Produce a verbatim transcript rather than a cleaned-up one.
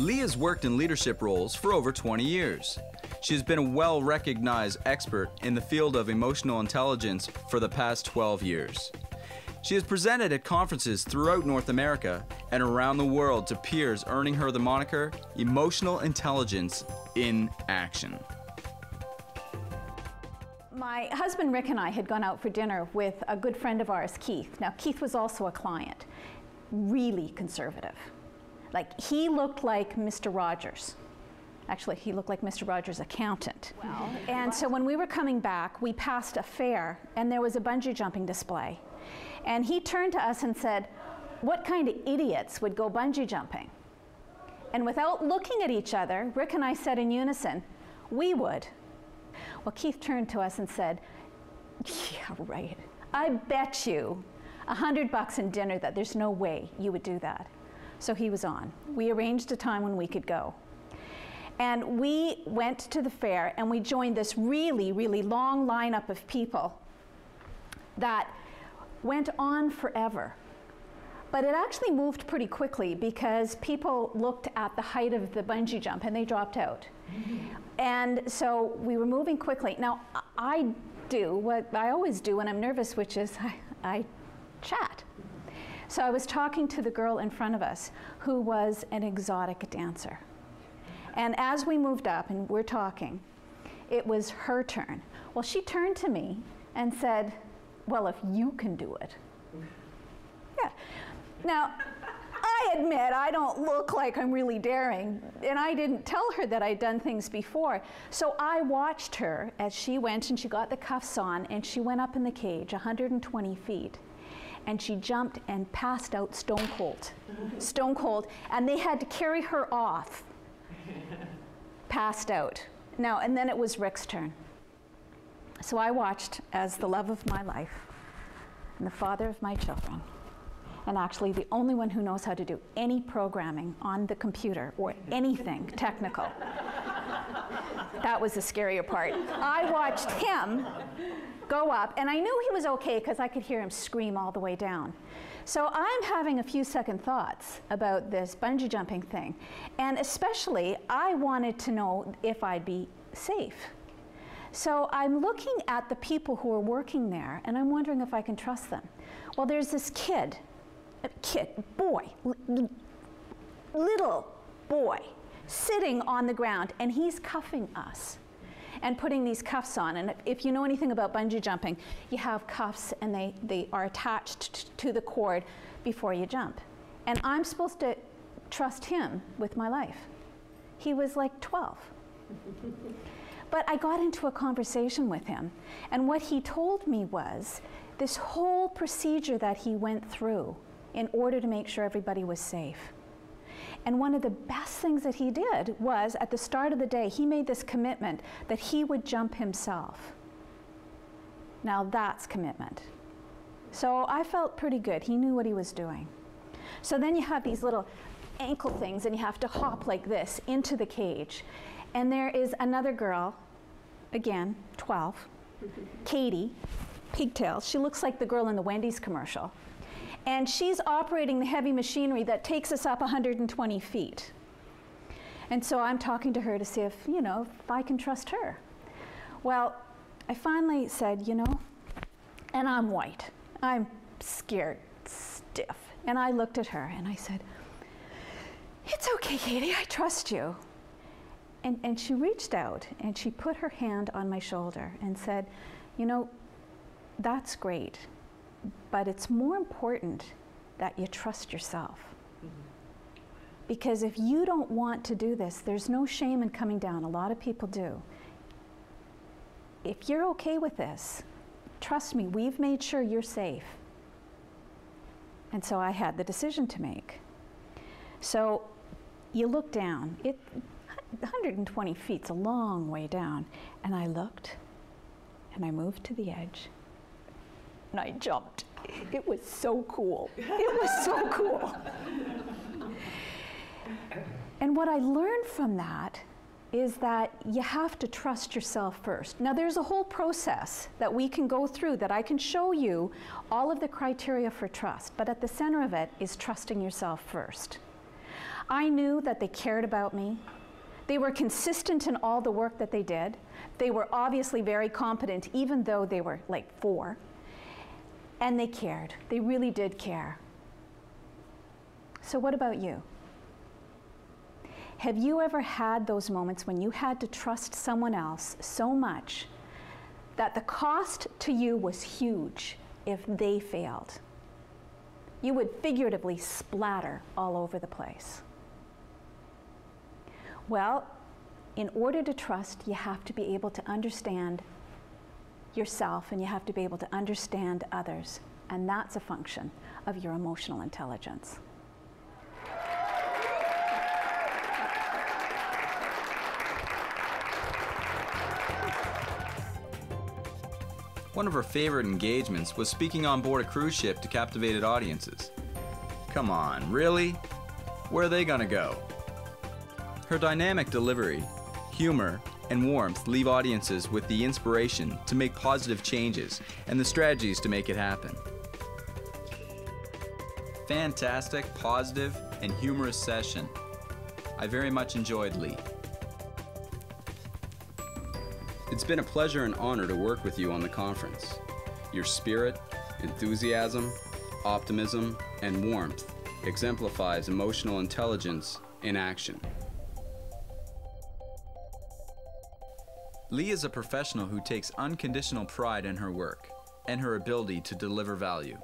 Lea has worked in leadership roles for over twenty years. She has been a well-recognized expert in the field of emotional intelligence for the past twelve years. She has presented at conferences throughout North America and around the world to peers, earning her the moniker Emotional Intelligence in Action. My husband Rick and I had gone out for dinner with a good friend of ours, Keith. Now, Keith was also a client, really conservative. Like, he looked like Mister Rogers. Actually, he looked like Mister Rogers' accountant. Well, and so when we were coming back, we passed a fair, and there was a bungee jumping display. And he turned to us and said, "What kind of idiots would go bungee jumping?" And without looking at each other, Rick and I said in unison, "We would." Well, Keith turned to us and said, "Yeah, right. I bet you a hundred bucks in dinner that there's no way you would do that." So he was on. We arranged a time when we could go. And we went to the fair and we joined this really, really long lineup of people that went on forever. But it actually moved pretty quickly because people looked at the height of the bungee jump and they dropped out. Mm-hmm. And so we were moving quickly. Now, I do what I always do when I'm nervous, which is I, I chat. So I was talking to the girl in front of us who was an exotic dancer. And as we moved up and we're talking, it was her turn. Well, she turned to me and said, "Well, if you can do it." Yeah. Now, I admit I don't look like I'm really daring, and I didn't tell her that I'd done things before. So I watched her as she went and she got the cuffs on and she went up in the cage one hundred twenty feet. And she jumped and passed out stone cold, stone cold, and they had to carry her off, passed out. Now, and then it was Rick's turn. So I watched as the love of my life and the father of my children, and actually the only one who knows how to do any programming on the computer or anything technical. That was the scarier part. I watched him go up, and I knew he was okay because I could hear him scream all the way down. So I'm having a few second thoughts about this bungee jumping thing, and especially I wanted to know if I'd be safe. So I'm looking at the people who are working there, and I'm wondering if I can trust them. Well, there's this kid, a kid, boy, little boy, sitting on the ground, and he's cuffing us and putting these cuffs on. And if you know anything about bungee jumping, you have cuffs and they, they are attached to the cord before you jump. And I'm supposed to trust him with my life. He was like twelve. But I got into a conversation with him, and what he told me was this whole procedure that he went through in order to make sure everybody was safe. And one of the best things that he did was, at the start of the day, he made this commitment that he would jump himself. Now that's commitment. So I felt pretty good. He knew what he was doing. So then you have these little ankle things, and you have to hop like this into the cage. And there is another girl, again, twelve, Katie, pigtails. She looks like the girl in the Wendy's commercial. And she's operating the heavy machinery that takes us up one hundred twenty feet. And so I'm talking to her to see if, you know, if I can trust her. Well, I finally said, you know, and I'm white. I'm scared, stiff. And I looked at her and I said, "It's okay, Katie, I trust you." And, and she reached out and she put her hand on my shoulder and said, "You know, that's great, but it's more important that you trust yourself. Mm-hmm. Because if you don't want to do this, there's no shame in coming down. A lot of people do. If you're okay with this, trust me, we've made sure you're safe." And so I had the decision to make. So you look down. It, one hundred twenty feet's a long way down. And I looked, and I moved to the edge, and I jumped. It was so cool. It was so cool. And what I learned from that is that you have to trust yourself first. Now, there's a whole process that we can go through that I can show you all of the criteria for trust, but at the center of it is trusting yourself first. I knew that they cared about me. They were consistent in all the work that they did. They were obviously very competent, even though they were like four. And they cared. They really did care. So what about you? Have you ever had those moments when you had to trust someone else so much that the cost to you was huge if they failed? You would figuratively splatter all over the place. Well, in order to trust, you have to be able to understand yourself and you have to be able to understand others. And that's a function of your emotional intelligence. One of her favorite engagements was speaking on board a cruise ship to captivated audiences. Come on, really? Where are they gonna go? Her dynamic delivery, humor, and warmth leave audiences with the inspiration to make positive changes and the strategies to make it happen. Fantastic, positive, and humorous session. I very much enjoyed Lea. It's been a pleasure and honor to work with you on the conference. Your spirit, enthusiasm, optimism, and warmth exemplifies emotional intelligence in action. Lea is a professional who takes unconditional pride in her work and her ability to deliver value.